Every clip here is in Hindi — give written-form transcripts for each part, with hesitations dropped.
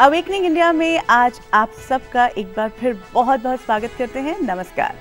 अवेकनिंग इंडिया में आज आप सबका एक बार फिर बहुत बहुत स्वागत करते हैं। नमस्कार।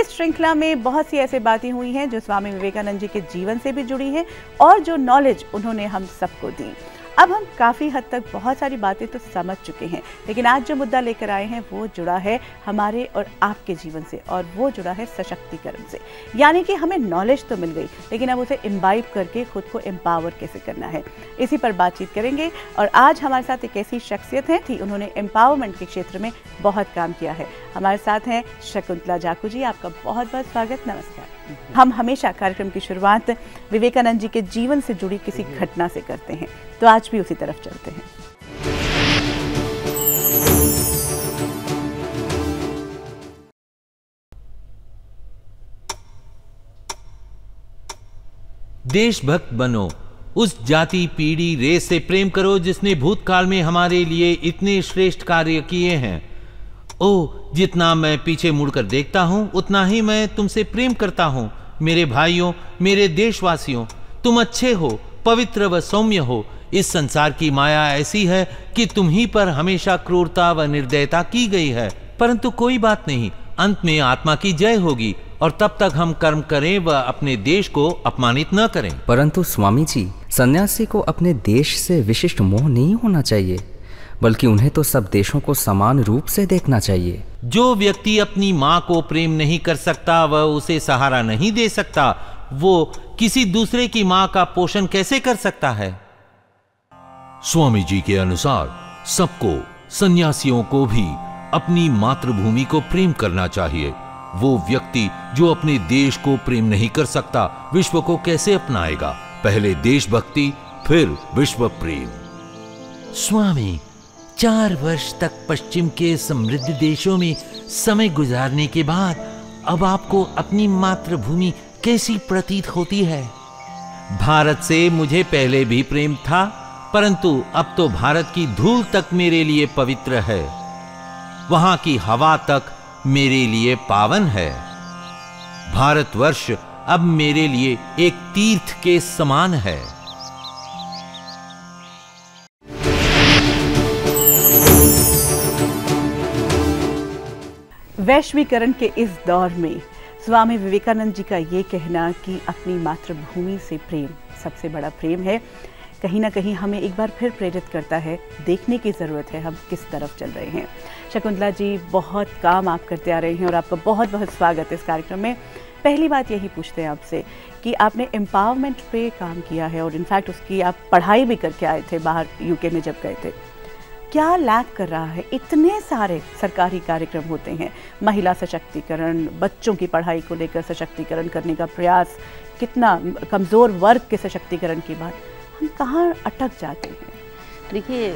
इस श्रृंखला में बहुत सी ऐसे बातें हुई हैं जो स्वामी विवेकानंद जी के जीवन से भी जुड़ी हैं और जो नॉलेज उन्होंने हम सबको दी। अब हम काफ़ी हद तक बहुत सारी बातें तो समझ चुके हैं, लेकिन आज जो मुद्दा लेकर आए हैं वो जुड़ा है हमारे और आपके जीवन से, और वो जुड़ा है सशक्तिकरण से। यानी कि हमें नॉलेज तो मिल गई, लेकिन अब उसे इम्बाइब करके खुद को एम्पावर कैसे करना है, इसी पर बातचीत करेंगे। और आज हमारे साथ एक ऐसी शख्सियत हैं थी, उन्होंने एम्पावरमेंट के क्षेत्र में बहुत काम किया है। हमारे साथ हैं शकुंतला जाकू जी। आपका बहुत बहुत स्वागत। नमस्कार। हम हमेशा कार्यक्रम की शुरुआत विवेकानंद जी के जीवन से जुड़ी किसी घटना से करते हैं, तो आज भी उसी तरफ चलते हैं। देशभक्त बनो, उस जाति पीढ़ी रेस से प्रेम करो जिसने भूतकाल में हमारे लिए इतने श्रेष्ठ कार्य किए हैं। ओ, जितना मैं पीछे मुड़कर देखता हूं उतना ही मैं तुमसे प्रेम करता हूं। मेरे भाइयों, मेरे देशवासियों, तुम अच्छे हो, पवित्र व सौम्य हो। इस संसार की माया ऐसी है कि तुम ही पर हमेशा क्रूरता व निर्दयता की गई है, परंतु कोई बात नहीं, अंत में आत्मा की जय होगी। और तब तक हम कर्म करें व अपने देश को अपमानित न करें। परंतु स्वामी जी, सन्यासी को अपने देश से विशिष्ट मोह नहीं होना चाहिए, बल्कि उन्हें तो सब देशों को समान रूप से देखना चाहिए। जो व्यक्ति अपनी माँ को प्रेम नहीं कर सकता व उसे सहारा नहीं दे सकता, वो किसी दूसरे की माँ का पोषण कैसे कर सकता है? स्वामी जी के अनुसार सबको, सन्यासियों को भी अपनी मातृभूमि को प्रेम करना चाहिए। वो व्यक्ति जो अपने देश को प्रेम नहीं कर सकता, विश्व को कैसे अपनाएगा? पहले देशभक्ति, फिर विश्व प्रेम। स्वामी, 4 वर्ष तक पश्चिम के समृद्ध देशों में समय गुजारने के बाद अब आपको अपनी मातृभूमि कैसी प्रतीत होती है? भारत से मुझे पहले भी प्रेम था, परंतु अब तो भारत की धूल तक मेरे लिए पवित्र है, वहां की हवा तक मेरे लिए पावन है। भारतवर्ष अब मेरे लिए एक तीर्थ के समान है। वैश्वीकरण के इस दौर में स्वामी विवेकानंद जी का ये कहना कि अपनी मातृभूमि से प्रेम सबसे बड़ा प्रेम है, कहीं ना कहीं हमें एक बार फिर प्रेरित करता है। देखने की ज़रूरत है हम किस तरफ चल रहे हैं। शकुंतला जी, बहुत काम आप करते आ रहे हैं और आपका बहुत बहुत स्वागत है इस कार्यक्रम में। पहली बात यही पूछते हैं आपसे कि आपने एम्पावरमेंट पे काम किया है और इनफैक्ट उसकी आप पढ़ाई भी करके आए थे बाहर, यूके में जब गए थे। क्या लैक कर रहा है? इतने सारे सरकारी कार्यक्रम होते हैं, महिला सशक्तिकरण, बच्चों की पढ़ाई को लेकर सशक्तिकरण करने का प्रयास, कितना कमज़ोर वर्ग के सशक्तिकरण की बात, हम कहाँ अटक जाते हैं? देखिए,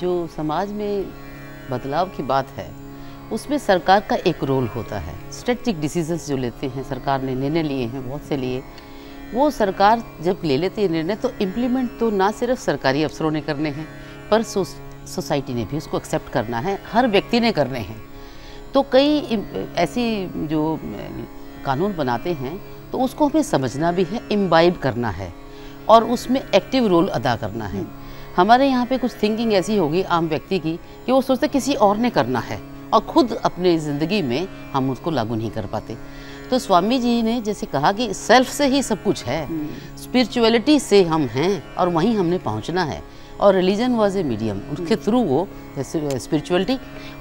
जो समाज में बदलाव की बात है उसमें सरकार का एक रोल होता है। स्ट्रेटेजिक डिसीजंस जो लेते हैं, सरकार ने निर्णय लिए हैं बहुत से लिए, वो सरकार जब ले लेती है निर्णय तो इम्प्लीमेंट तो ना सिर्फ सरकारी अफसरों ने करने हैं, पर सोसाइटी ने भी उसको एक्सेप्ट करना है, हर व्यक्ति ने करने हैं। तो कई ऐसी जो कानून बनाते हैं तो उसको हमें समझना भी है, इम्बाइब करना है और उसमें एक्टिव रोल अदा करना है। हमारे यहाँ पे कुछ थिंकिंग ऐसी होगी आम व्यक्ति की कि वो सोचते किसी और ने करना है और खुद अपने ज़िंदगी में हम उसको लागू नहीं कर पाते। तो स्वामी जी ने जैसे कहा कि सेल्फ से ही सब कुछ है, स्पिरिचुअलिटी से हम हैं और वहीं हमने पहुँचना है। और रिलीजन वाज ए मीडियम, उसके थ्रू वो जैसे स्पिरिचुअलिटी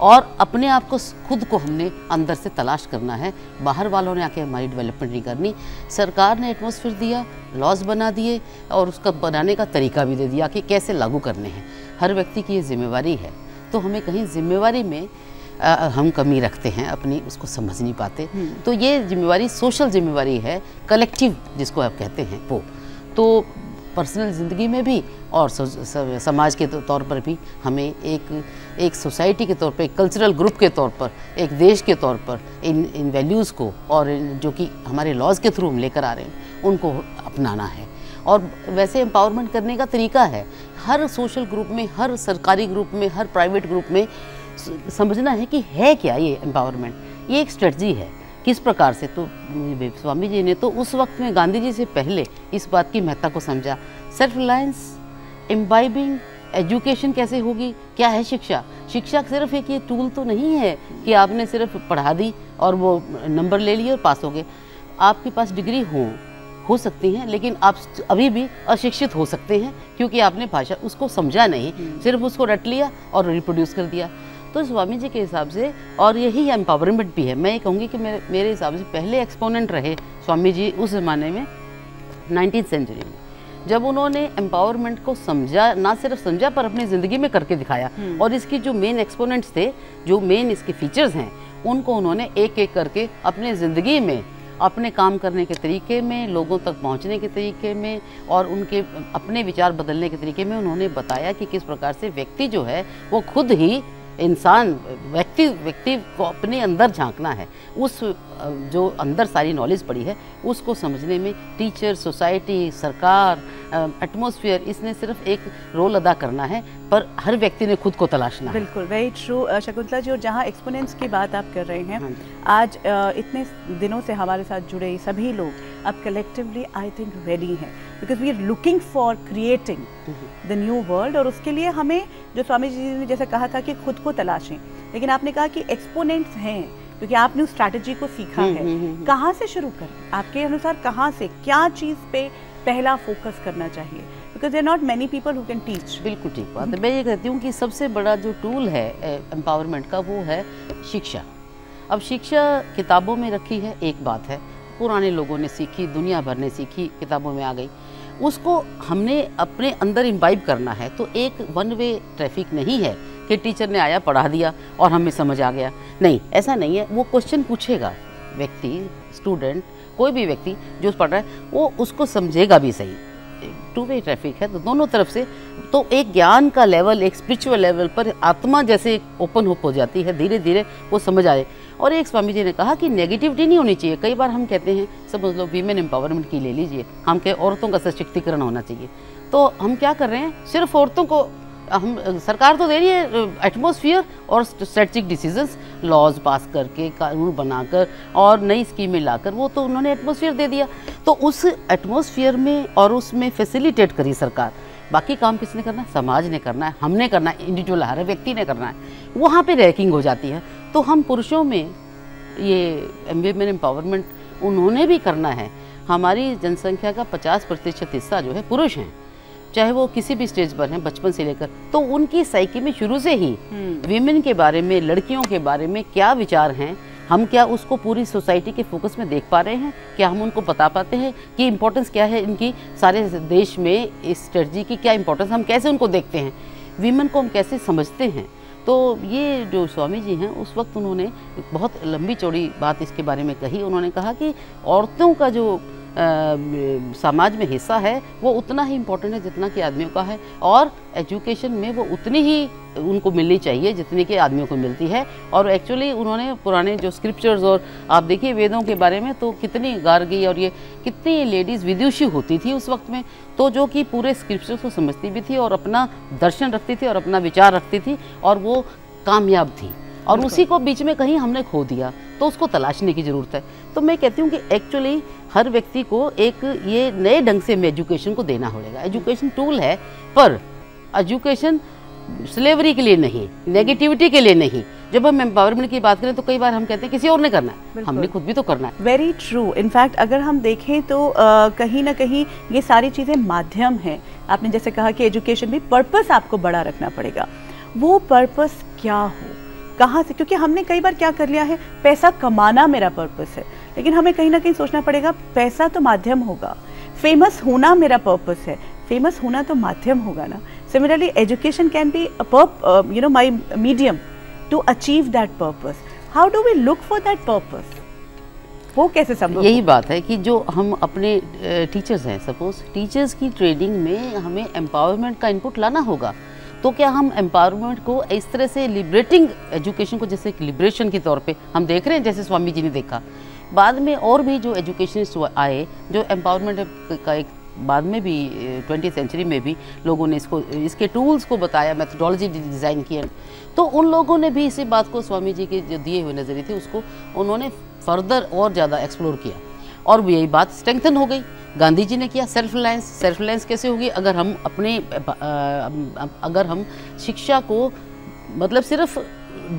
और अपने आप को, खुद को हमने अंदर से तलाश करना है। बाहर वालों ने आके हमारी डेवलपमेंट नहीं करनी। सरकार ने एटमॉस्फेयर दिया, लॉज बना दिए और उसका बनाने का तरीका भी दे दिया कि कैसे लागू करने हैं। हर व्यक्ति की ये जिम्मेवारी है, तो हमें कहीं जिम्मेवारी में हम कमी रखते हैं, अपनी उसको समझ नहीं पाते। तो ये जिम्मेवारी सोशल जिम्मेवारी है, कलेक्टिव जिसको आप कहते हैं वो, तो पर्सनल ज़िंदगी में भी और समाज के तौर पर भी हमें एक सोसाइटी के तौर पर, एक कल्चरल ग्रुप के तौर पर, एक देश के तौर पर इन वैल्यूज़ को और जो कि हमारे लॉज के थ्रू हम लेकर आ रहे हैं उनको अपनाना है। और वैसे एम्पावरमेंट करने का तरीका है, हर सोशल ग्रुप में, हर सरकारी ग्रुप में, हर प्राइवेट ग्रुप में समझना है कि है क्या ये एम्पावरमेंट, ये एक स्ट्रेटजी है किस प्रकार से। तो स्वामी जी ने तो उस वक्त में गांधी जी से पहले इस बात की महत्ता को समझा। सेल्फ रिलायंस, इम्बाइबिंग एजुकेशन कैसे होगी, क्या है शिक्षा। शिक्षा सिर्फ एक ये टूल तो नहीं है कि आपने सिर्फ पढ़ा दी और वो नंबर ले लिए और पास हो गए। आपके पास डिग्री हो सकती हैं, लेकिन आप अभी भी अशिक्षित हो सकते हैं क्योंकि आपने भाषा उसको समझा नहीं, सिर्फ उसको रट लिया और रिप्रोड्यूस कर दिया। तो स्वामी जी के हिसाब से, और यही एम्पावरमेंट भी है, मैं ये कहूँगी कि मेरे हिसाब से पहले एक्सपोनेंट रहे स्वामी जी उस ज़माने में 19वीं सेंचुरी में, जब उन्होंने एम्पावरमेंट को समझा, ना सिर्फ समझा पर अपनी ज़िंदगी में करके दिखाया। और इसकी जो मेन एक्सपोनेंट्स थे, जो मेन इसके फीचर्स हैं, उनको उन्होंने एक एक करके अपने ज़िंदगी में, अपने काम करने के तरीके में, लोगों तक पहुंचने के तरीके में और उनके अपने विचार बदलने के तरीके में उन्होंने बताया कि किस प्रकार से व्यक्ति जो है वो खुद ही इंसान, व्यक्ति को अपने अंदर झांकना है, उस जो अंदर सारी नॉलेज पड़ी है उसको समझने में टीचर, सोसाइटी, सरकार, एटमॉस्फेयर, इसने सिर्फ एक रोल अदा करना है, पर हर व्यक्ति ने खुद को तलाशना। बिल्कुल वेरी ट्रू शकुंतला जी। और जहाँ एक्सपोनेंट्स की बात आप कर रहे हैं, हाँ आज इतने दिनों से हमारे साथ जुड़े सभी लोग अब कलेक्टिवली आई थिंक रेडी हैं, because we are looking for creating the new world. और उसके लिए हमें, जो स्वामी जी ने जैसे कहा था कि खुद को तलाशें, लेकिन आपने कहा कि एक्सपोनेंट्स हैं क्योंकि आपने उस स्ट्रैटेजी को सीखा है, कहाँ से शुरू करें आपके अनुसार, कहाँ से क्या चीज़ पे पहला फोकस करना चाहिए, because there not many people who can teach. बिल्कुल ठीक बात है। मैं ये कहती हूँ कि सबसे बड़ा जो टूल है एम्पावरमेंट का वो है शिक्षा। अब शिक्षा किताबों में रखी है एक बात है, पुराने लोगों ने सीखी, दुनिया भर ने सीखी, किताबों में आ गई, उसको हमने अपने अंदर इम्बाइब करना है। तो एक वन वे ट्रैफिक नहीं है कि टीचर ने आया पढ़ा दिया और हमें समझ आ गया, नहीं, ऐसा नहीं है। वो क्वेश्चन पूछेगा व्यक्ति, स्टूडेंट, कोई भी व्यक्ति जो पढ़ रहा है वो उसको समझेगा भी सही। टू वे ट्रैफिक है तो दोनों तरफ से। तो एक ज्ञान का लेवल, एक स्पिरिचुअल लेवल पर आत्मा जैसे ओपन अप हो जाती है, धीरे धीरे वो समझ आए। और एक स्वामी जी ने कहा कि नेगेटिविटी नहीं होनी चाहिए। कई बार हम कहते हैं, समझ लो वीमेन एम्पावरमेंट की ले लीजिए, हम कहें औरतों का सशक्तिकरण होना चाहिए, तो हम क्या कर रहे हैं, सिर्फ औरतों को हम, सरकार तो दे रही है एटमॉस्फेयर और स्ट्रेटजिक डिसीजंस, लॉज पास करके, कानून बनाकर और नई स्कीमें लाकर, वो तो उन्होंने एटमॉस्फेयर दे दिया। तो उस एटमॉस्फेयर में और उसमें फैसिलिटेट करी सरकार, बाकी काम किसने करना है, समाज ने करना है, हमने करना है, इंडिविजुअल हर व्यक्ति ने करना है। वहाँ पे रैकिंग हो जाती है। तो हम पुरुषों में ये वुमेन एम्पावरमेंट उन्होंने भी करना है। हमारी जनसंख्या का 50% हिस्सा जो है पुरुष हैं, चाहे वो किसी भी स्टेज पर हैं, बचपन से लेकर। तो उनकी साइकी में शुरू से ही विमेन के बारे में, लड़कियों के बारे में क्या विचार हैं, हम क्या उसको पूरी सोसाइटी के फोकस में देख पा रहे हैं, क्या हम उनको बता पाते हैं कि इम्पोर्टेंस क्या है इनकी, सारे देश में इस स्ट्रेटजी की क्या इम्पोर्टेंस, हम कैसे उनको देखते हैं, विमेन को हम कैसे समझते हैं। तो ये जो स्वामी जी हैं उस वक्त उन्होंने बहुत लंबी चौड़ी बात इसके बारे में कही। उन्होंने कहा कि औरतों का जो समाज में हिस्सा है वो उतना ही इम्पोर्टेंट है जितना कि आदमियों का है, और एजुकेशन में वो उतनी ही उनको मिलनी चाहिए जितनी कि आदमियों को मिलती है। और एक्चुअली उन्होंने पुराने जो स्क्रिप्चर्स, और आप देखिए वेदों के बारे में तो कितनी गार्गी और ये कितनी लेडीज़ विदुषी होती थी उस वक्त में, तो जो कि पूरे स्क्रिप्चर्स को समझती भी थी और अपना दर्शन रखती थी और अपना विचार रखती थी और वो कामयाब थी। और उसी को बीच में कहीं हमने खो दिया, तो उसको तलाशने की ज़रूरत है। तो मैं कहती हूँ कि एक्चुअली हर व्यक्ति को एक ये नए ढंग से एजुकेशन को देना होगा। एजुकेशन टूल है, पर एजुकेशन स्लेवरी के लिए नहीं, नेगेटिविटी के लिए नहीं। जब हम एम्पावरमेंट की बात करें तो कई बार हम कहते हैं किसी और ने करना है, हमने खुद भी तो करना है। Very true. इनफैक्ट अगर हम देखें तो कहीं ना कहीं ये सारी चीज़ें माध्यम हैं। आपने जैसे कहा कि एजुकेशन में पर्पस आपको बड़ा रखना पड़ेगा, वो पर्पस क्या हो, कहाँ से, क्योंकि हमने कई बार क्या कर लिया है, पैसा कमाना मेरा पर्पस है, लेकिन हमें कहीं ना कहीं सोचना पड़ेगा पैसा तो माध्यम होगा, फेमस होना मेरा पर्पस है, फेमस होना तो माध्यम होगा ना। Similarly education can be you know my medium to achieve that purpose. How do we look for that purpose, वो कैसे संभव? यही बात है कि जो हम अपने टीचर्स हैं, सपोज टीचर्स की ट्रेनिंग में हमें एम्पावरमेंट का इनपुट लाना होगा। तो क्या हम एम्पावरमेंट को इस तरह से लिबरेटिंग एजुकेशन को, जैसे एक लिबरेशन के तौर पे हम देख रहे हैं, जैसे स्वामी जी ने देखा, बाद में और भी जो एजुकेशनिस्ट आए जो एम्पावरमेंट का एक बाद में भी 20वीं सेंचुरी में भी लोगों ने इसको, इसके टूल्स को बताया, मेथडोलॉजी डिज़ाइन किया, तो उन लोगों ने भी इसी बात को, स्वामी जी के जो दिए हुए नजरिए थे उसको उन्होंने फर्दर और ज़्यादा एक्सप्लोर किया। और यही बात स्ट्रेंथन हो गई। गांधी जी ने किया सेल्फ रिलायंस। सेल्फ रिलायंस कैसे होगी? अगर हम अपने अगर हम शिक्षा को मतलब सिर्फ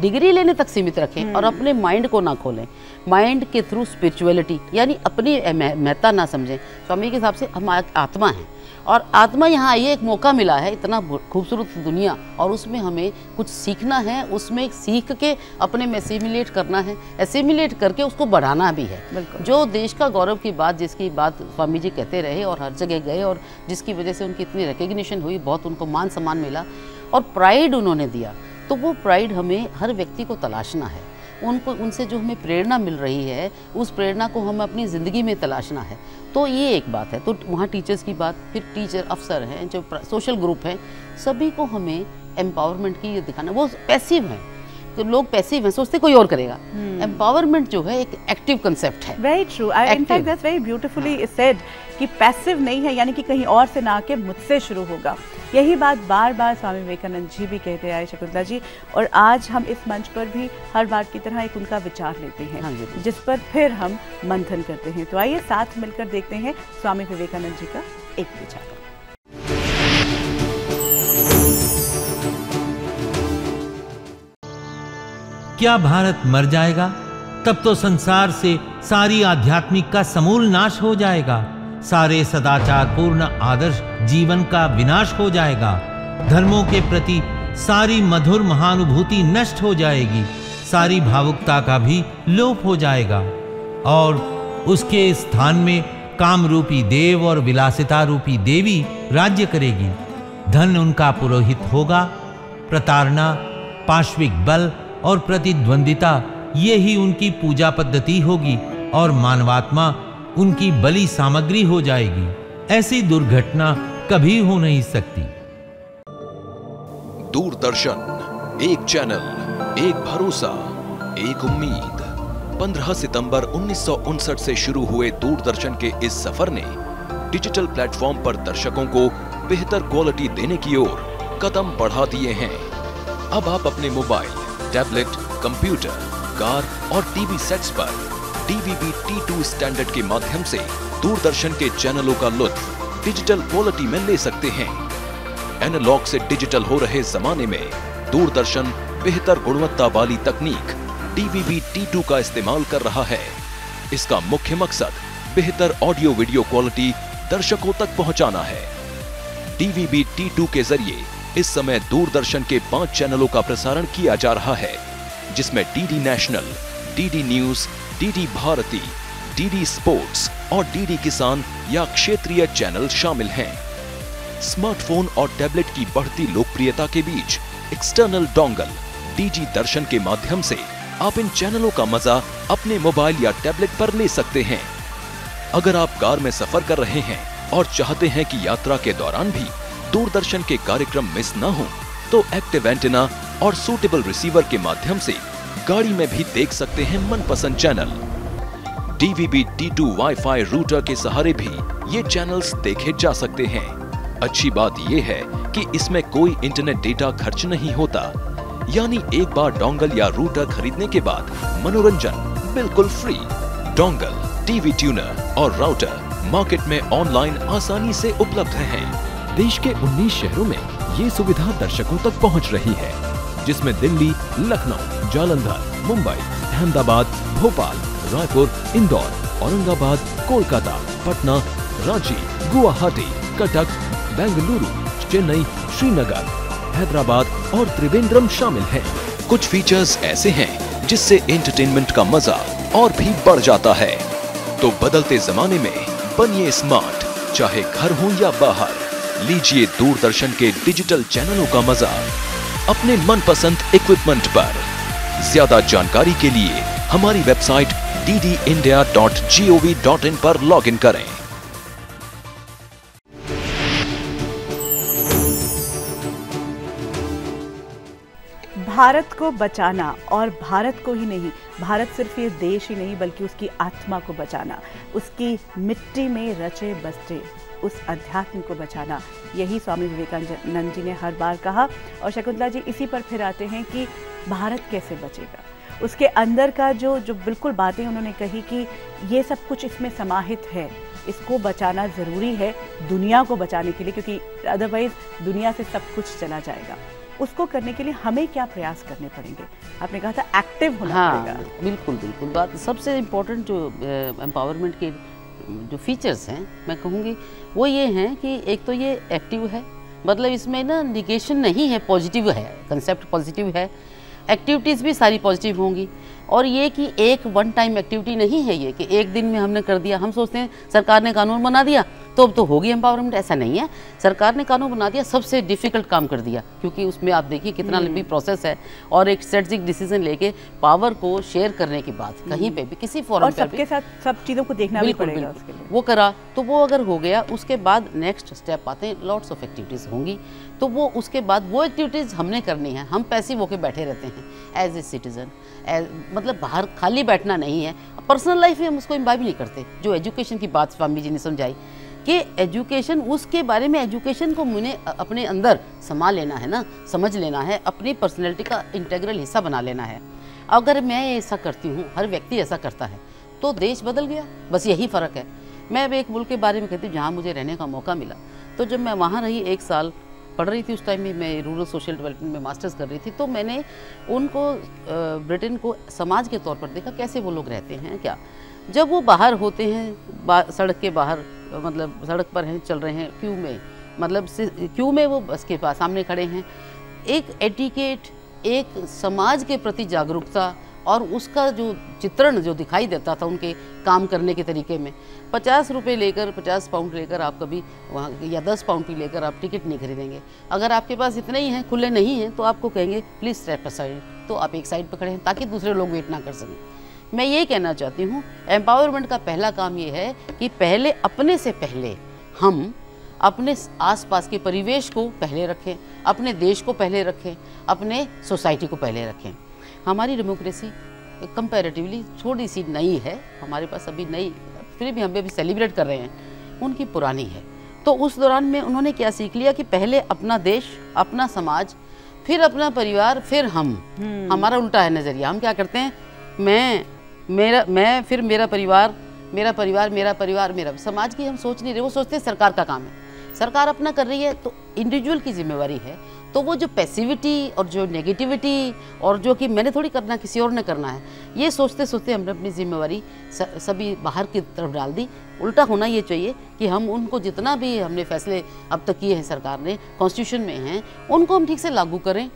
डिग्री लेने तक सीमित रखें और अपने माइंड को ना खोलें, माइंड के थ्रू स्पिरिचुअलिटी यानी अपनी महत्ता ना समझें। स्वामी के हिसाब से हम आत्मा हैं और आत्मा यहाँ आई है, एक मौका मिला है, इतना खूबसूरत दुनिया, और उसमें हमें कुछ सीखना है, उसमें सीख के अपने में एसिमिलेट करना है, एसिमिलेट करके उसको बढ़ाना भी है। जो देश का गौरव की बात, जिसकी बात स्वामी जी कहते रहे और हर जगह गए और जिसकी वजह से उनकी इतनी रिकग्निशन हुई, बहुत उनको मान सम्मान मिला और प्राइड उन्होंने दिया, तो वो प्राइड हमें हर व्यक्ति को तलाशना है। उनको उनसे जो हमें प्रेरणा मिल रही है, उस प्रेरणा को हम अपनी ज़िंदगी में तलाशना है। तो ये एक बात है। तो वहाँ टीचर्स की बात, फिर टीचर अफसर हैं, जो सोशल ग्रुप हैं, सभी को हमें एम्पावरमेंट की ये दिखाना। वो पैसिव हैं, तो लोग पैसिव हैं, सोचते कोई और करेगा। एम्पावरमेंट जो है एक एक्टिव कंसेप्ट है। Very true, in fact that's very beautifully said कि पैसिव नहीं है, यानी कि कहीं और से ना आके मुझसे शुरू होगा। यही बात बार बार स्वामी विवेकानंद जी भी कहते आए, शकुंतला जी, और आज हम इस मंच पर भी हर बार की तरह एक उनका विचार लेते हैं, हाँ, जिस पर फिर हम मंथन करते हैं। तो आइए साथ मिलकर देखते हैं स्वामी विवेकानंद जी का एक विचार। क्या भारत मर जाएगा? तब तो संसार से सारी आध्यात्मिक का समूल नाश हो जाएगा, सारे सदाचार पूर्ण आदर्श जीवन का विनाश हो जाएगा, धर्मों के प्रति सारी मधुर महानुभूति नष्ट हो जाएगी, सारी भावुकता का भी लोप हो जाएगा और उसके स्थान में काम रूपी देव और विलासिता रूपी देवी राज्य करेगी। धन उनका पुरोहित होगा, प्रताड़ना, पाश्विक बल और प्रतिद्वंदिता ये ही उनकी पूजा पद्धति होगी और मानवात्मा उनकी बलि सामग्री हो जाएगी। ऐसी दुर्घटना कभी हो नहीं सकती। दूरदर्शन, एक चैनल, एक भरोसा, एक उम्मीद। 15 सितंबर 1959 से शुरू हुए दूरदर्शन के इस सफर ने डिजिटल प्लेटफॉर्म पर दर्शकों को बेहतर क्वालिटी देने की ओर कदम बढ़ा दिए हैं। अब आप अपने मोबाइल, टैबलेट, कंप्यूटर, कार और टीवी सेट्स पर DVB-T2 स्टैंडर्ड के माध्यम से दूरदर्शन के चैनलों का लुत्फ डिजिटल क्वालिटी में ले सकते हैं। एनालॉग से डिजिटल हो रहे जमाने में दूरदर्शन बेहतर गुणवत्ता वाली तकनीक DVB-T2 का इस्तेमाल कर रहा है। इसका मुख्य मकसद बेहतर ऑडियो वीडियो क्वालिटी दर्शकों तक पहुंचाना है। DVB-T2 के जरिए इस समय दूरदर्शन के 5 चैनलों का प्रसारण किया जा रहा है, जिसमें DD national, DD news, DD Bharati, DD sports और DD किसान या क्षेत्रीय चैनल शामिल हैं। स्मार्टफोन और टैबलेट की बढ़ती लोकप्रियता के बीच एक्सटर्नल डोंगल DG दर्शन के माध्यम से आप इन चैनलों का मजा अपने मोबाइल या टैबलेट पर ले सकते हैं। अगर आप कार में सफर कर रहे हैं और चाहते हैं कि यात्रा के दौरान भी दूरदर्शन के कार्यक्रम मिस न हो, तो एक्टिव एंटीना और सूटेबल रिसीवर के माध्यम से गाड़ी में भी देख सकते हैं मनपसंद चैनल। DVB-T2 वाईफाई रूटर के सहारे भी ये चैनल्स देखे जा सकते हैं। अच्छी बात यह है कि इसमें कोई इंटरनेट डेटा खर्च नहीं होता, यानी एक बार डोंगल या रूटर खरीदने के बाद मनोरंजन बिल्कुल फ्री। डोंगल, टीवी ट्यूनर और राउटर मार्केट में ऑनलाइन आसानी से उपलब्ध हैं। देश के 19 शहरों में ये सुविधा दर्शकों तक पहुँच रही है, जिसमें दिल्ली, लखनऊ, जालंधर, मुंबई, अहमदाबाद, भोपाल, रायपुर, इंदौर, औरंगाबाद, कोलकाता, पटना, रांची, गुवाहाटी, कटक, बेंगलुरु, चेन्नई, श्रीनगर, हैदराबाद और त्रिवेंद्रम शामिल हैं। कुछ फीचर्स ऐसे हैं जिससे एंटरटेनमेंट का मजा और भी बढ़ जाता है। तो बदलते जमाने में बनिए स्मार्ट, चाहे घर हो या बाहर, लीजिए दूरदर्शन के डिजिटल चैनलों का मजा अपने मनपसंद इक्विपमेंट पर। ज्यादा जानकारी के लिए हमारी वेबसाइट ddindia.gov.in पर लॉगिन करें। भारत को बचाना, और भारत को ही नहीं, भारत सिर्फ ये देश ही नहीं बल्कि उसकी आत्मा को बचाना, उसकी मिट्टी में रचे बसते उस अध्यात्म को बचाना, यही स्वामी विवेकानंद जी ने हर बार कहा। और शकुंतला जी, इसी पर फिर आते हैं कि भारत कैसे बचेगा। उसके अंदर का जो बिल्कुल बातें उन्होंने कही कि ये सब कुछ इसमें समाहित है, इसको बचाना ज़रूरी है दुनिया को बचाने के लिए, क्योंकि अदरवाइज दुनिया से सब कुछ चला जाएगा। उसको करने के लिए हमें क्या प्रयास करने पड़ेंगे? आपने कहा था एक्टिव होना पड़ेगा। बिल्कुल बिल्कुल। बात सबसे इम्पोर्टेंट जो एम्पावरमेंट के जो फीचर्स हैं मैं कहूँगी वो ये हैं कि एक तो ये एक्टिव है, मतलब इसमें ना निगेशन नहीं है, पॉजिटिव है, कंसेप्ट पॉजिटिव है, एक्टिविटीज़ भी सारी पॉजिटिव होंगी। और ये कि एक वन टाइम एक्टिविटी नहीं है ये कि एक दिन में हमने कर दिया। हम सोचते हैं सरकार ने कानून बना दिया तो अब तो होगी एम्पावरमेंट, ऐसा नहीं है। सरकार ने कानून बना दिया, सबसे डिफ़िकल्ट काम कर दिया, क्योंकि उसमें आप देखिए कितना लंबी प्रोसेस है और एक स्ट्रेटजिक डिसीजन लेके पावर को शेयर करने के बाद कहीं पे भी किसी फॉरम पे सबके साथ सब चीज़ों को देखना भी पड़ेगा उसके लिए। वो करा तो वो अगर हो गया, उसके बाद नेक्स्ट स्टेप आते हैं, लॉट्स ऑफ एक्टिविटीज़ होंगी। तो वो उसके बाद वो एक्टिविटीज़ हमने करनी है। हम पैसिव होकर बैठे रहते हैं एज ए सिटीज़न, मतलब बाहर खाली बैठना नहीं है। पर्सनल लाइफ में हम उसको इम्बाइब नहीं करते। जो एजुकेशन की बात स्वामी जी ने समझाई कि एजुकेशन, उसके बारे में एजुकेशन को मुझे अपने अंदर समा लेना है ना, समझ लेना है, अपनी पर्सनैलिटी का इंटेग्रल हिस्सा बना लेना है। अगर मैं ऐसा करती हूँ, हर व्यक्ति ऐसा करता है, तो देश बदल गया। बस यही फ़र्क है। मैं अब एक मुल्क के बारे में कहती हूँ जहाँ मुझे रहने का मौका मिला, तो जब मैं वहाँ रही, एक साल पढ़ रही थी, उस टाइम में मैं रूरल सोशल डेवलपमेंट में मास्टर्स कर रही थी, तो मैंने उनको, ब्रिटेन को समाज के तौर पर देखा, कैसे वो लोग रहते हैं। क्या जब वो बाहर होते हैं, सड़क के बाहर, मतलब सड़क पर हैं, चल रहे हैं क्यू में, मतलब क्यू में वो बस के पास सामने खड़े हैं, एक एटिकेट, एक समाज के प्रति जागरूकता और उसका जो चित्रण जो दिखाई देता था उनके काम करने के तरीके में। 50 रुपये लेकर, 50 पाउंड लेकर आप कभी वहाँ, या 10 पाउंड भी लेकर आप टिकट नहीं खरीदेंगे। अगर आपके पास इतने ही हैं, खुले नहीं हैं, तो आपको कहेंगे प्लीज़ स्टेप साइड, तो आप एक साइड पर खड़े हैं ताकि दूसरे लोग वेट ना कर सकें। मैं ये कहना चाहती हूँ एम्पावरमेंट का पहला काम ये है कि पहले अपने से पहले हम अपने आसपास के परिवेश को पहले रखें, अपने देश को पहले रखें, अपने सोसाइटी को पहले रखें। हमारी डेमोक्रेसी कंपैरेटिवली थोड़ी सी नई है हमारे पास, अभी नई, फिर भी हम अभी सेलिब्रेट कर रहे हैं, उनकी पुरानी है। तो उस दौरान में उन्होंने क्या सीख लिया कि पहले अपना देश, अपना समाज, फिर अपना परिवार, फिर हम। हमारा उल्टा है नज़रिया। हम क्या करते हैं, मैं, फिर मेरा परिवार, मेरा परिवार, मेरा परिवार, मेरा समाज की हम सोच नहीं रहे। वो सोचते हैं सरकार का काम है, सरकार अपना कर रही है, तो इंडिविजुअल की जिम्मेवारी है। तो वो जो पैसिविटी और जो नेगेटिविटी और जो कि मैंने थोड़ी करना, किसी और ने करना है, ये सोचते सोचते हमने अपनी जिम्मेवारी सभी बाहर की तरफ डाल दी। उल्टा होना ये चाहिए कि हम उनको, जितना भी हमने फैसले अब तक किए हैं सरकार ने, कॉन्स्टिट्यूशन में हैं, उनको हम ठीक से लागू करें,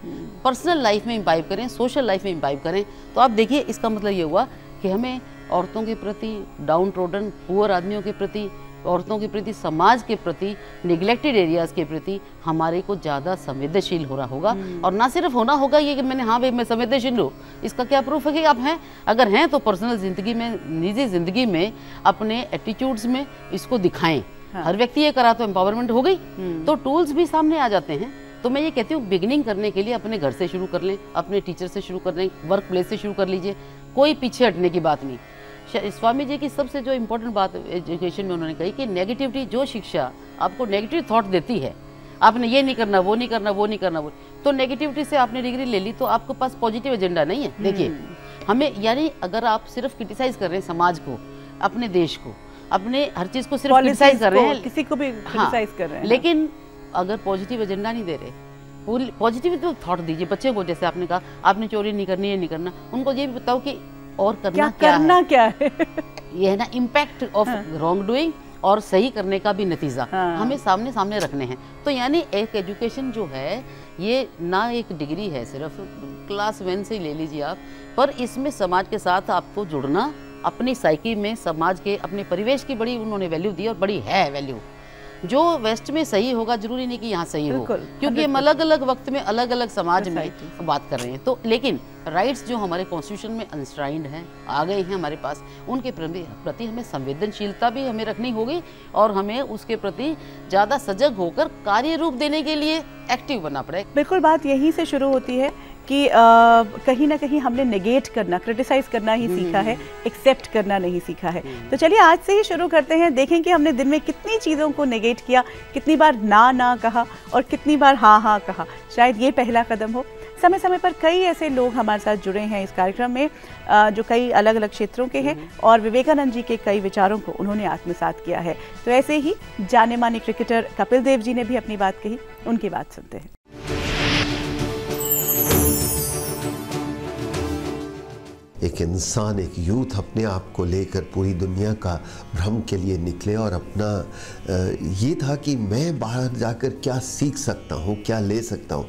पर्सनल लाइफ में इम्बाइब करें, सोशल लाइफ में इम्बाइब करें। तो आप देखिए इसका मतलब ये हुआ कि हमें औरतों के प्रति, डाउन ट्रोडन पुअर आदमियों के प्रति, औरतों के प्रति, समाज के प्रति, निगलेक्टेड एरियाज़ के प्रति हमारे को ज़्यादा संवेदनशील होना होगा। और ना सिर्फ होना होगा ये कि मैंने, हाँ भाई मैं संवेदनशील हूँ, इसका क्या प्रूफ है कि आप हैं? अगर हैं तो पर्सनल ज़िंदगी में, निजी ज़िंदगी में, अपने एटीट्यूड्स में इसको दिखाएं। हाँ। हर व्यक्ति ये करा तो एम्पावरमेंट हो गई, तो टूल्स भी सामने आ जाते हैं। तो मैं ये कहती हूँ बिगिनिंग करने के लिए अपने घर से शुरू कर लें, अपने टीचर से शुरू कर लें, वर्क प्लेस से शुरू कर लीजिए, कोई पीछे हटने की बात नहीं। स्वामी जी की सबसे जो इम्पोर्टेंट बात एजुकेशन में उन्होंने कही कि नेगेटिविटी, जो शिक्षा आपको नेगेटिव थॉट देती है, आपने ये नहीं करना, वो नहीं करना, वो नहीं करना, वो, तो नेगेटिविटी से आपने डिग्री ले ली तो आपके पास पॉजिटिव एजेंडा नहीं है। देखिए हमें, यानी अगर आप सिर्फ क्रिटिसाइज कर रहे हैं समाज को, अपने देश को, अपने हर चीज़ को सिर्फ क्रिटिसाइज कर रहे हैं, किसी को भी क्रिटिसाइज कर रहे हैं, लेकिन अगर पॉजिटिव एजेंडा नहीं दे रहे, पॉजिटिव तो थॉट दीजिए बच्चे को। जैसे आपने कहा आपने चोरी नहीं करनी, ये नहीं करना, उनको ये भी बताओ कि और करना क्या है? ये है ना इम्पैक्ट ऑफ रॉन्ग डूइंग और सही करने का भी नतीजा। हाँ। हमें सामने सामने रखने हैं। तो यानी एक एजुकेशन जो है ये ना एक डिग्री है सिर्फ, क्लास 1 से ले लीजिए आप, पर इसमें समाज के साथ आपको जुड़ना, अपनी साइकी में समाज के, अपने परिवेश की बड़ी उन्होंने वैल्यू दी, और बड़ी है वैल्यू। जो वेस्ट में सही होगा जरूरी नहीं कि यहाँ सही हो, क्योंकि हम अलग अलग वक्त में, अलग अलग समाज में बात कर रहे हैं। तो लेकिन राइट्स जो हमारे कॉन्स्टिट्यूशन में अंस्ट्राइंड हैं, आ गए हैं हमारे पास, उनके प्रति हमें संवेदनशीलता भी हमें रखनी होगी, और हमें उसके प्रति ज़्यादा सजग होकर कार्य रूप देने के लिए एक्टिव बनना पड़ेगा। बिल्कुल, बात यहीं से शुरू होती है कि कहीं ना कहीं हमने नेगेट करना, क्रिटिसाइज करना ही सीखा है, एक्सेप्ट करना नहीं सीखा है। तो चलिए आज से ही शुरू करते हैं, देखें कि हमने दिन में कितनी चीज़ों को नेगेट किया, कितनी बार ना ना कहा और कितनी बार हाँ हाँ कहा। शायद ये पहला कदम हो। समय समय पर कई ऐसे लोग हमारे साथ जुड़े हैं इस कार्यक्रम में जो कई अलग अलग क्षेत्रों के हैं और विवेकानंद जी के कई विचारों को उन्होंने आत्मसात किया है। तो ऐसे ही जाने माने क्रिकेटर कपिल देव जी ने भी अपनी बात कही, उनकी बात सुनते हैं। एक इंसान, एक यूथ अपने आप को लेकर पूरी दुनिया का भ्रम के लिए निकले और अपना ये था कि मैं बाहर जाकर क्या सीख सकता हूँ, क्या ले सकता हूँ।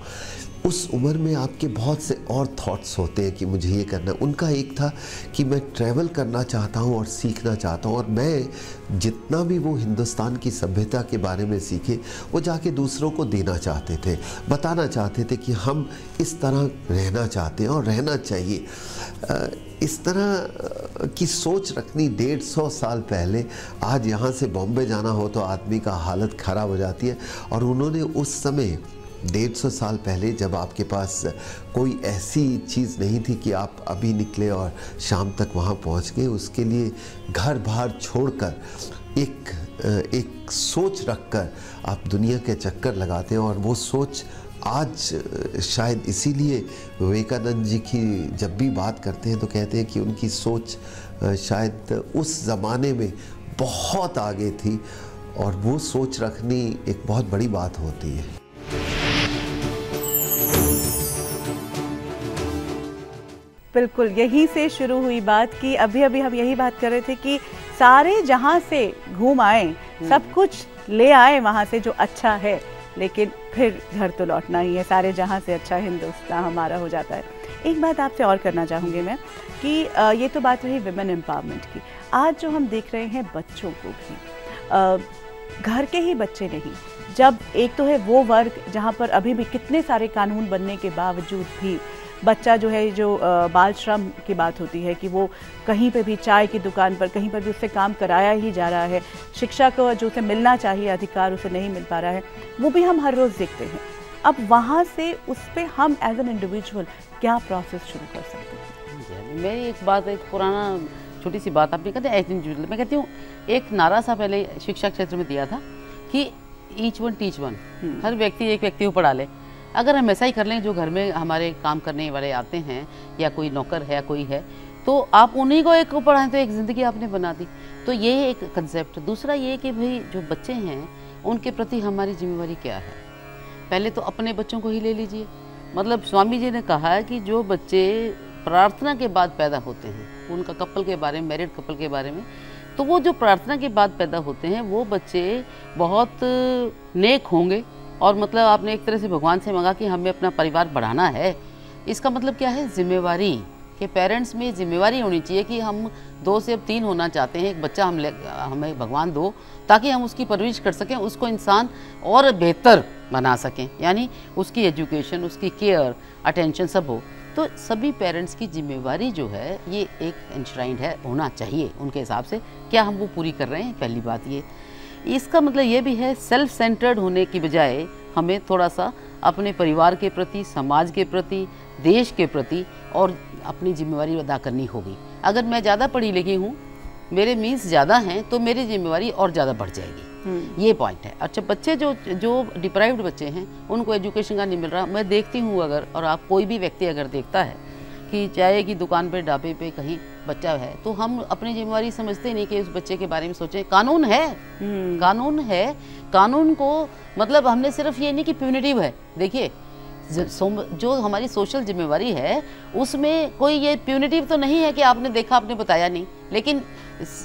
उस उम्र में आपके बहुत से और थॉट्स होते हैं कि मुझे ये करना। उनका एक था कि मैं ट्रैवल करना चाहता हूँ और सीखना चाहता हूँ, और मैं जितना भी वो हिंदुस्तान की सभ्यता के बारे में सीखे वो जाके दूसरों को देना चाहते थे, बताना चाहते थे कि हम इस तरह रहना चाहते हैं और रहना चाहिए। इस तरह की सोच रखनी 150 साल पहले, आज यहाँ से बॉम्बे जाना हो तो आदमी का हालत ख़राब हो जाती है। और उन्होंने उस समय 150 साल पहले, जब आपके पास कोई ऐसी चीज़ नहीं थी कि आप अभी निकले और शाम तक वहाँ पहुँच गए, उसके लिए घर बार छोड़कर एक सोच रखकर आप दुनिया के चक्कर लगाते हैं। और वो सोच आज शायद इसीलिए विवेकानंद जी की जब भी बात करते हैं तो कहते हैं कि उनकी सोच शायद उस ज़माने में बहुत आगे थी, और वो सोच रखनी एक बहुत बड़ी बात होती है। बिल्कुल, यहीं से शुरू हुई बात कि अभी हम यही बात कर रहे थे कि सारे जहां से घूम आए, सब कुछ ले आए वहां से जो अच्छा है, लेकिन फिर घर तो लौटना ही है। सारे जहां से अच्छा हिंदुस्तान हमारा हो जाता है। एक बात आपसे और करना चाहूँगी मैं कि ये तो बात रही विमेन एम्पावरमेंट की। आज जो हम देख रहे हैं बच्चों को भी, घर के ही बच्चे नहीं, जब एक तो है वो वर्ग जहाँ पर अभी भी कितने सारे कानून बनने के बावजूद भी बच्चा जो है, जो बाल श्रम की बात होती है कि वो कहीं पे भी चाय की दुकान पर, कहीं पर भी उससे काम कराया ही जा रहा है, शिक्षा को जो उसे मिलना चाहिए अधिकार उसे नहीं मिल पा रहा है, वो भी हम हर रोज़ देखते हैं। अब वहाँ से उस पर हम एज एन इंडिविजुअल क्या प्रोसेस शुरू कर सकते हैं? मेरी एक बात, एक पुराना छोटी सी बात आपने कहते हैं एज इंडिविजुअल, मैं कहती हूँ एक नारा सा पहले शिक्षा क्षेत्र में दिया था कि ईच वन टीच वन, हर व्यक्ति एक व्यक्ति को पढ़ा ले। अगर हम ऐसा ही कर लें, जो घर में हमारे काम करने वाले आते हैं या कोई नौकर है या कोई है, तो आप उन्हीं को एक को पढ़ाएं तो एक ज़िंदगी आपने बना दी। तो ये एक कंसेप्ट। दूसरा ये कि भाई जो बच्चे हैं उनके प्रति हमारी जिम्मेवारी क्या है। पहले तो अपने बच्चों को ही ले लीजिए। मतलब स्वामी जी ने कहा है कि जो बच्चे प्रार्थना के बाद पैदा होते हैं, उनका कपल के बारे में, मैरिड कपल के बारे में, तो वो जो प्रार्थना के बाद पैदा होते हैं वो बच्चे बहुत नेक होंगे। और मतलब आपने एक तरह से भगवान से मांगा कि हमें अपना परिवार बढ़ाना है। इसका मतलब क्या है? जिम्मेवारी, कि पेरेंट्स में जिम्मेवारी होनी चाहिए कि हम 2 से अब 3 होना चाहते हैं। एक बच्चा हमें भगवान दो ताकि हम उसकी परवरिश कर सकें, उसको इंसान और बेहतर बना सकें, यानी उसकी एजुकेशन, उसकी केयर, अटेंशन सब हो। तो सभी पेरेंट्स की जिम्मेवारी जो है ये एक इंश्राइंड है, होना चाहिए उनके हिसाब से। क्या हम वो पूरी कर रहे हैं? पहली बात ये। इसका मतलब ये भी है, सेल्फ सेंटर्ड होने की बजाय हमें थोड़ा सा अपने परिवार के प्रति, समाज के प्रति, देश के प्रति और अपनी जिम्मेवारी अदा करनी होगी। अगर मैं ज़्यादा पढ़ी लिखी हूँ, मेरे मीन्स ज़्यादा हैं, तो मेरी जिम्मेवारी और ज़्यादा बढ़ जाएगी। ये पॉइंट है। अच्छा, बच्चे जो डिप्राइव्ड बच्चे हैं उनको एजुकेशन का नहीं मिल रहा। मैं देखती हूँ अगर, और आप कोई भी व्यक्ति अगर देखता है कि चाय की दुकान पे, ढाबे पे कहीं बच्चा है, तो हम अपनी जिम्मेवारी समझते नहीं कि उस बच्चे के बारे में सोचें। कानून है, कानून है, कानून को मतलब हमने सिर्फ ये नहीं कि प्यूनिटिव है। देखिए जो हमारी सोशल जिम्मेवारी है उसमें कोई ये प्यूनिटिव तो नहीं है कि आपने देखा आपने बताया नहीं, लेकिन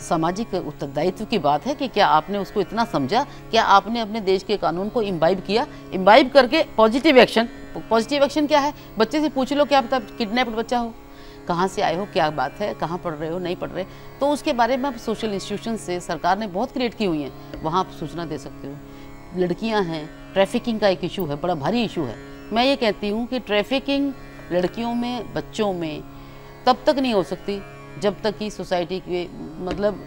सामाजिक उत्तरदायित्व की बात है कि क्या आपने उसको इतना समझा, क्या आपने अपने देश के कानून को इम्बाइब किया, इम्बाइब करके पॉजिटिव एक्शन। पॉजिटिव एक्शन क्या है? बच्चे से पूछ लो, क्या पता किडनैप्ड बच्चा हो, कहाँ से आए हो, क्या बात है, कहाँ पढ़ रहे हो, नहीं पढ़ रहे, तो उसके बारे में आप सोशल इंस्टीट्यूशन से, सरकार ने बहुत क्रिएट की हुई हैं, वहाँ आप सूचना दे सकते हो। लड़कियाँ हैं, ट्रैफिकिंग का एक इशू है, बड़ा भारी इशू है। मैं ये कहती हूँ कि ट्रैफिकिंग लड़कियों में, बच्चों में तब तक नहीं हो सकती जब तक कि सोसाइटी के मतलब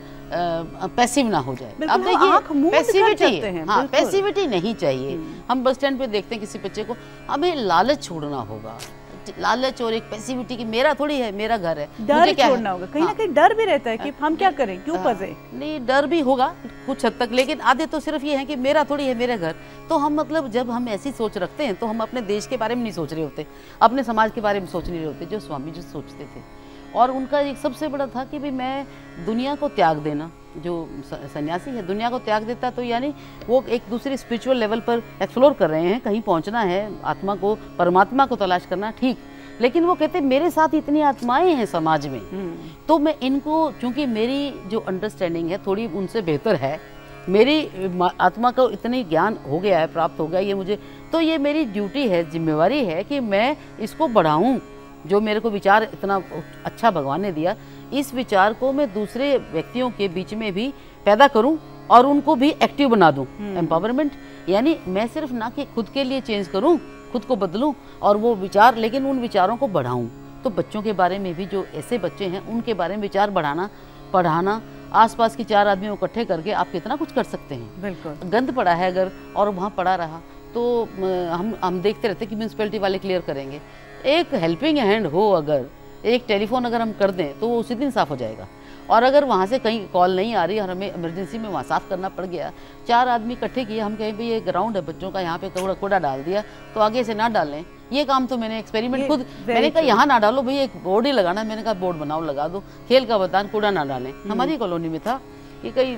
पैसिव ना हो जाए। अब देखिए पैसिविटी, हाँ पैसिविटी नहीं चाहिए। हम बस स्टैंड पे देखते हैं किसी बच्चे को, हमें लालच छोड़ना होगा, लालच और एक पैसिविटी की मेरा थोड़ी है, मेरा घर है, डर छोड़ना होगा कहीं ना कहीं। डर भी रहता है कि हम क्या करें, क्यों फंसे। नहीं, डर भी होगा कुछ हद तक, लेकिन आधे तो सिर्फ ये है कि मेरा थोड़ी है, मेरा घर। तो हम मतलब जब हम ऐसी सोच रखते हैं तो हम अपने देश के बारे में नहीं सोच रहे होते, अपने समाज के बारे में सोच नहीं रहे होते जो स्वामी जी सोचते थे। और उनका एक सबसे बड़ा था कि भाई मैं दुनिया को त्याग देना, जो सन्यासी है दुनिया को त्याग देता, तो यानी वो एक दूसरे स्पिरिचुअल लेवल पर एक्सप्लोर कर रहे हैं, कहीं पहुंचना है, आत्मा को, परमात्मा को तलाश करना, ठीक। लेकिन वो कहते मेरे साथ इतनी आत्माएं हैं समाज में, तो मैं इनको, चूँकि मेरी जो अंडरस्टैंडिंग है थोड़ी उनसे बेहतर है, मेरी आत्मा को इतनी ज्ञान हो गया है, प्राप्त हो गया ये मुझे, तो ये मेरी ड्यूटी है, जिम्मेवारी है कि मैं इसको बढ़ाऊँ। जो मेरे को विचार इतना अच्छा भगवान ने दिया, इस विचार को मैं दूसरे व्यक्तियों के बीच में भी पैदा करूं और उनको भी एक्टिव बना दूं। एम्पावरमेंट, यानी मैं सिर्फ ना कि खुद के लिए चेंज करूं, खुद को बदलूं और वो विचार, लेकिन उन विचारों को बढ़ाऊं। तो बच्चों के बारे में भी, जो ऐसे बच्चे हैं उनके बारे में विचार बढ़ाना, पढ़ाना, आसपास के चार आदमी इकट्ठे करके आप कितना कुछ कर सकते हैं। बिल्कुल, गंद पड़ा है अगर और वहाँ पड़ा रहा तो हम देखते रहते कि म्यूनसिपैलिटी वाले क्लियर करेंगे। एक हेल्पिंग हैंड हो अगर, एक टेलीफोन अगर हम कर दें तो वो उसी दिन साफ़ हो जाएगा। और अगर वहाँ से कहीं कॉल नहीं आ रही और हमें इमरजेंसी में वहाँ साफ़ करना पड़ गया, चार आदमी इकट्ठे किए, हम कहें भाई ये ग्राउंड है बच्चों का, यहाँ पे कूड़ा कूड़ा डाल दिया, तो आगे से ना डालें। ये काम तो मैंने एक्सपेरिमेंट खुद, मैंने कहा यहाँ ना डालो भाई, एक बोर्ड ही लगाना, मैंने कहा बोर्ड बनाओ, लगा दो, खेल का मैदान, कूड़ा ना डालें। हमारी कॉलोनी में था, ये कई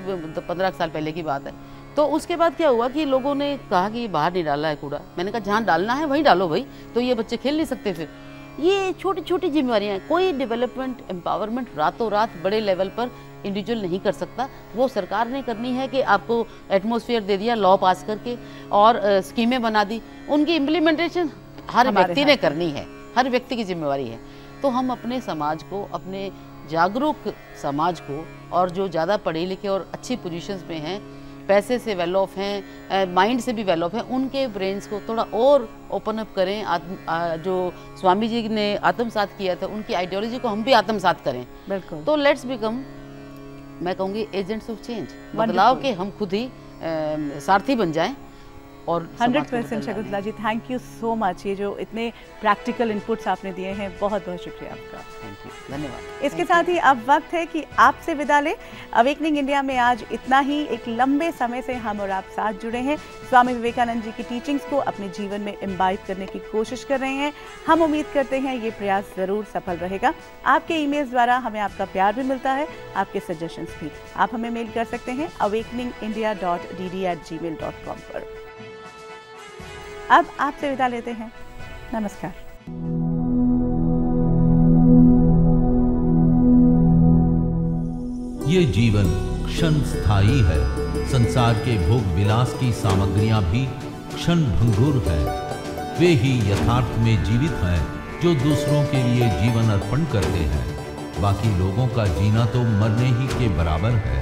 15 साल पहले की बात है। तो उसके बाद क्या हुआ कि लोगों ने कहा कि बाहर नहीं डाला है कूड़ा, मैंने कहा जहाँ डालना है वहीं डालो भाई, तो ये बच्चे खेल नहीं सकते। फिर ये छोटी छोटी जिम्मेवारियाँ हैं। कोई डेवलपमेंट, एम्पावरमेंट रातों रात बड़े लेवल पर इंडिविजुअल नहीं कर सकता, वो सरकार ने करनी है कि आपको एटमॉस्फेयर दे दिया लॉ पास करके और स्कीमें बना दी, उनकी इम्प्लीमेंटेशन हर व्यक्ति ने करनी है, हर व्यक्ति की जिम्मेवारी है। तो हम अपने समाज को, अपने जागरूक समाज को, और जो ज़्यादा पढ़े लिखे और अच्छी पोजिशंस में हैं, पैसे से वेल ऑफ हैं, माइंड से भी वेल ऑफ हैं, उनके ब्रेन्स को थोड़ा और ओपन अप करें। जो स्वामी जी ने आत्मसात किया था उनकी आइडियोलॉजी को हम भी आत्मसात करें। बिल्कुल, तो लेट्स बिकम, मैं कहूँगी, एजेंट्स ऑफ चेंज, बदलाव के हम खुद ही सारथी बन जाएं। और 100% Shakuntala ji, thank you so much, ये जो इतने प्रैक्टिकल इनपुट्स आपने दिए हैं, बहुत बहुत शुक्रिया आपका। थैंक यू, धन्यवाद। इसके साथ ही अब वक्त है कि आपसे विदा लें। अवेकनिंग इंडिया में आज इतना ही। एक लंबे समय से हम और आप साथ जुड़े हैं, स्वामी विवेकानंद जी की टीचिंग्स को अपने जीवन में इम्बाइब करने की कोशिश कर रहे हैं। हम उम्मीद करते हैं ये प्रयास ज़रूर सफल रहेगा। आपके ईमेल्स द्वारा हमें आपका प्यार भी मिलता है, आपके सजेशंस भी। आप हमें मेल कर सकते हैं awakeningindia.dd@gmail.com पर। अब आपसे विदा लेते हैं, नमस्कार। ये जीवन क्षण स्थायी है, संसार के भोग विलास की सामग्रियां भी क्षण भंगुर है। वे ही यथार्थ में जीवित हैं जो दूसरों के लिए जीवन अर्पण करते हैं। बाकी लोगों का जीना तो मरने ही के बराबर है।